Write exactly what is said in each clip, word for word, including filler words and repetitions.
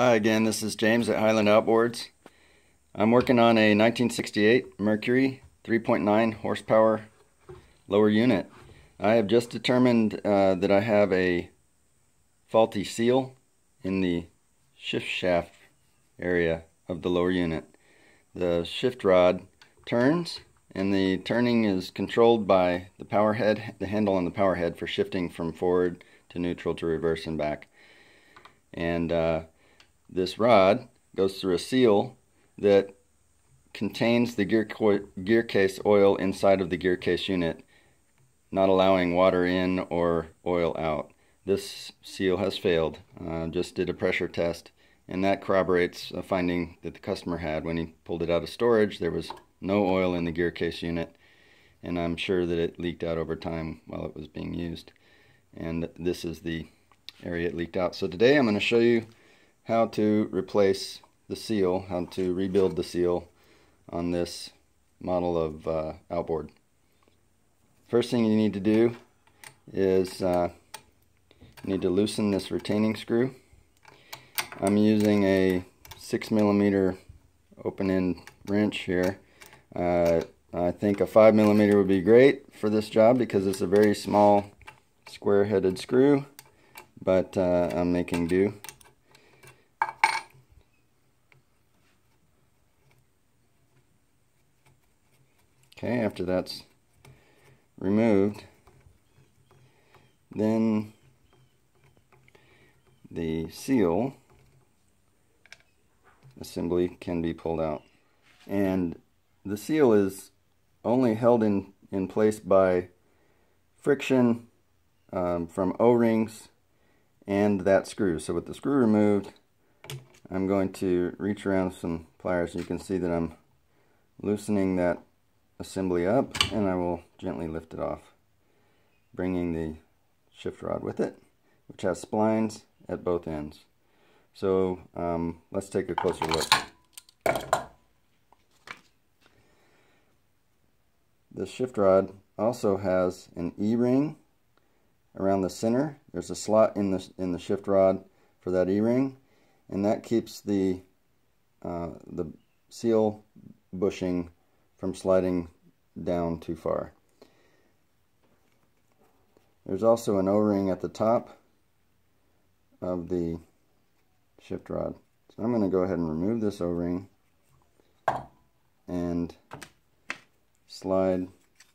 Hi again, this is James at Highland Outboards. I'm working on a nineteen sixty-eight Mercury three point nine horsepower lower unit. I have just determined uh, that I have a faulty seal in the shift shaft area of the lower unit. The shift rod turns, and the turning is controlled by the power head, the handle on the power head for shifting from forward to neutral to reverse and back. And uh, this rod goes through a seal that contains the gear, gear case oil inside of the gear case unit, not allowing water in or oil out. This seal has failed. Uh, just did a pressure test, and that corroborates a finding that the customer had. When he pulled it out of storage, there was no oil in the gear case unit, and I'm sure that it leaked out over time while it was being used. And this is the area it leaked out. So today I'm going to show you how to replace the seal, how to rebuild the seal on this model of uh, outboard. First thing you need to do is uh, you need to loosen this retaining screw. I'm using a six millimeter open-end wrench here. Uh, I think a five millimeter would be great for this job because it's a very small square-headed screw, but uh, I'm making do. Okay, after that's removed, then the seal assembly can be pulled out. And the seal is only held in, in place by friction um, from O-rings and that screw. So with the screw removed, I'm going to reach around with some pliers. You can see that I'm loosening that assembly up, and I will gently lift it off, bringing the shift rod with it, which has splines at both ends. So um, let's take a closer look. The shift rod also has an E-ring around the center. There's a slot in the in the shift rod for that E-ring, and that keeps the uh, the seal bushing from sliding down too far. There's also an O-ring at the top of the shift rod. So I'm going to go ahead and remove this O-ring and slide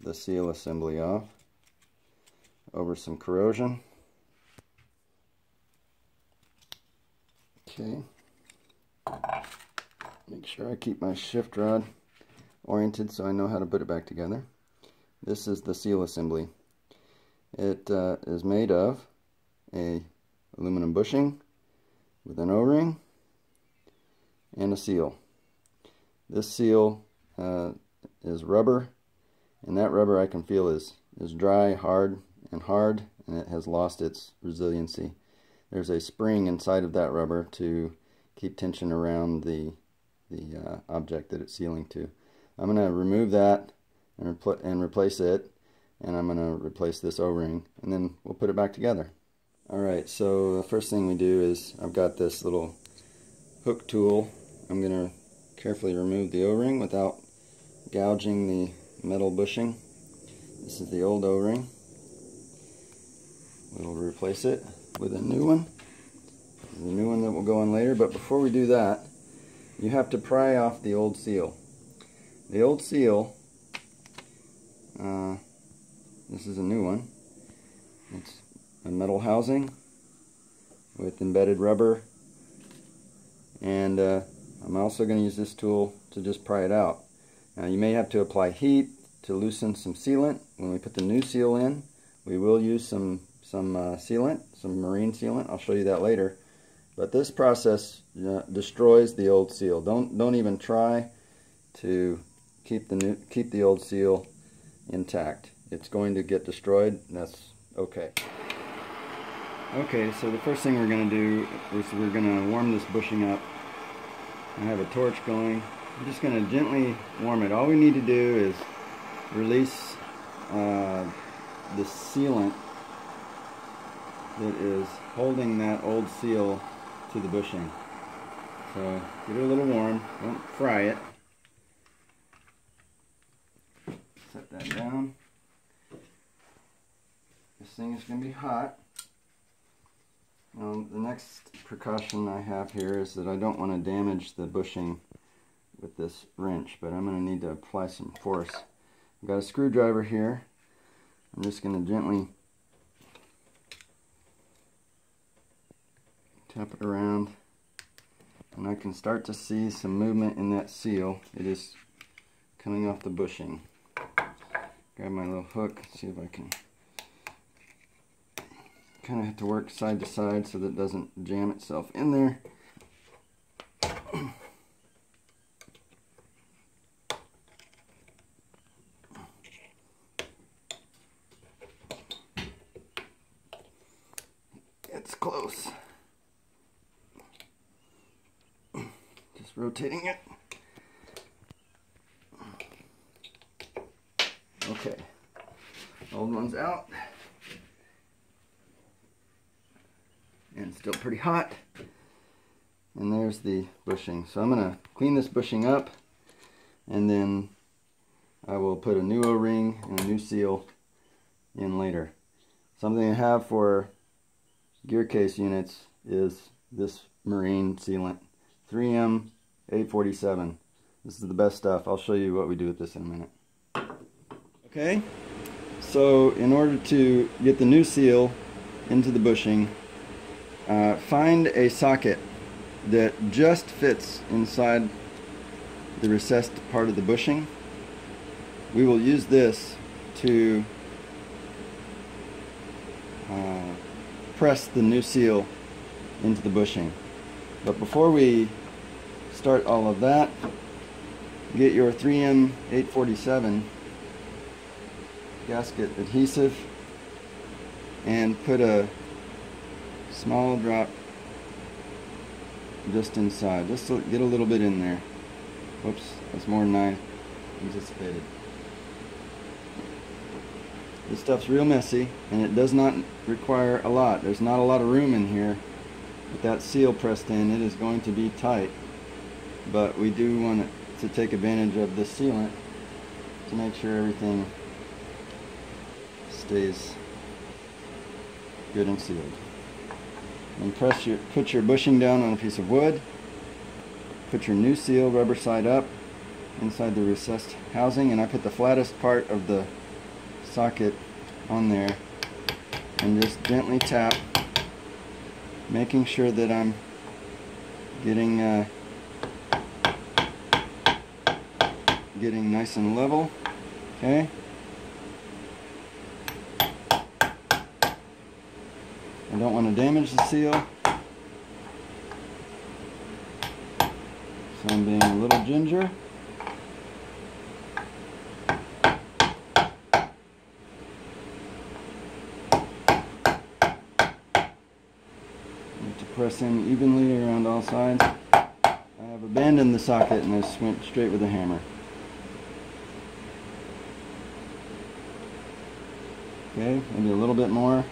the seal assembly off over some corrosion. Okay. Make sure I keep my shift rod oriented so I know how to put it back together. This is the seal assembly. It uh, is made of a aluminum bushing with an O-ring and a seal. This seal uh, is rubber, and that rubber I can feel is, is dry, hard, and hard, and it has lost its resiliency. There's a spring inside of that rubber to keep tension around the, the uh, object that it's sealing to. I'm going to remove that and, repl and replace it, and I'm going to replace this O-ring, and then we'll put it back together. Alright, so the first thing we do is I've got this little hook tool. I'm going to carefully remove the O-ring without gouging the metal bushing. This is the old O-ring. We'll replace it with a new one. There's a new one that will go on later, but before we do that, you have to pry off the old seal. The old seal, uh, this is a new one. It's a metal housing with embedded rubber, and uh, I'm also going to use this tool to just pry it out. Now you may have to apply heat to loosen some sealant. When we put the new seal in, we will use some, some uh, sealant, some marine sealant. I'll show you that later. But this process uh, destroys the old seal. Don't, don't even try to keep the new, keep the old seal intact. It's going to get destroyed, and that's okay. Okay, so the first thing we're going to do is we're going to warm this bushing up. I have a torch going. I'm just going to gently warm it. All we need to do is release uh, the sealant that is holding that old seal to the bushing. So get it a little warm, don't fry it. Set that down. This thing is going to be hot. Now, the next precaution I have here is that I don't want to damage the bushing with this wrench, but I'm going to need to apply some force. I've got a screwdriver here. I'm just going to gently tap it around, and I can start to see some movement in that seal. It is coming off the bushing. Grab my little hook, see if I can. Kind of have to work side to side so that it doesn't jam itself in there. It's close. Just rotating it. Okay, old one's out. And still pretty hot, and there's the bushing. So I'm going to clean this bushing up, and then I will put a new O-ring and a new seal in later. Something I have for gear case units is this marine sealant, three M eight forty-seven. This is the best stuff. I'll show you what we do with this in a minute. Okay, so in order to get the new seal into the bushing, Uh, find a socket that just fits inside the recessed part of the bushing. We will use this to uh, press the new seal into the bushing. But before we start all of that, get your three M eight forty-seven gasket adhesive and put a small drop just inside. Just get a little bit in there. Whoops, that's more than I anticipated. This stuff's real messy, and it does not require a lot. There's not a lot of room in here. With that seal pressed in, it is going to be tight. But we do want it to take advantage of this sealant to make sure everything stays good and sealed. And press your, put your bushing down on a piece of wood. Put your new seal rubber side up inside the recessed housing, and I put the flattest part of the socket on there and just gently tap, making sure that I'm getting uh, getting nice and level. Okay. I don't want to damage the seal, so I'm being a little ginger. I need to press in evenly around all sides. I have abandoned the socket and I just went straight with a hammer. Okay, maybe a little bit more.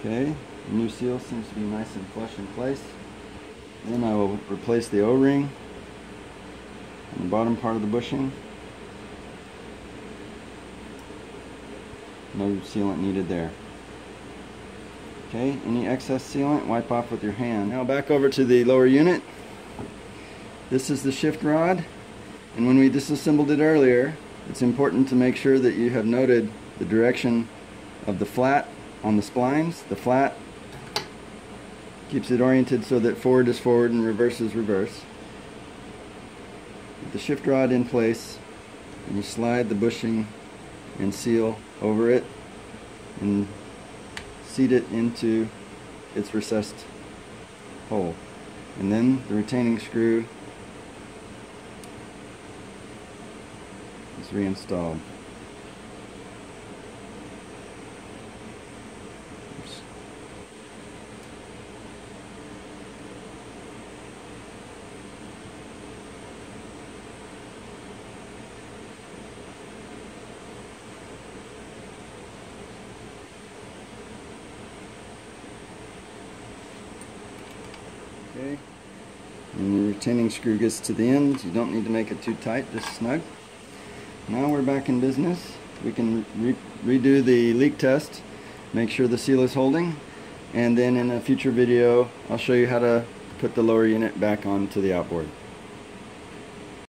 Okay, the new seal seems to be nice and flush in place. Then I will replace the O-ring on the bottom part of the bushing. No sealant needed there. Okay, any excess sealant, wipe off with your hand. Now back over to the lower unit. This is the shift rod, and when we disassembled it earlier, it's important to make sure that you have noted the direction of the flat on the splines. The flat keeps it oriented so that forward is forward and reverse is reverse. Put the shift rod in place, and you slide the bushing and seal over it and seat it into its recessed hole. And then the retaining screw is reinstalled. Okay. And your retaining screw gets to the ends. You don't need to make it too tight, just snug. Now we're back in business. We can re redo the leak test, make sure the seal is holding, and then in a future video I'll show you how to put the lower unit back onto the outboard.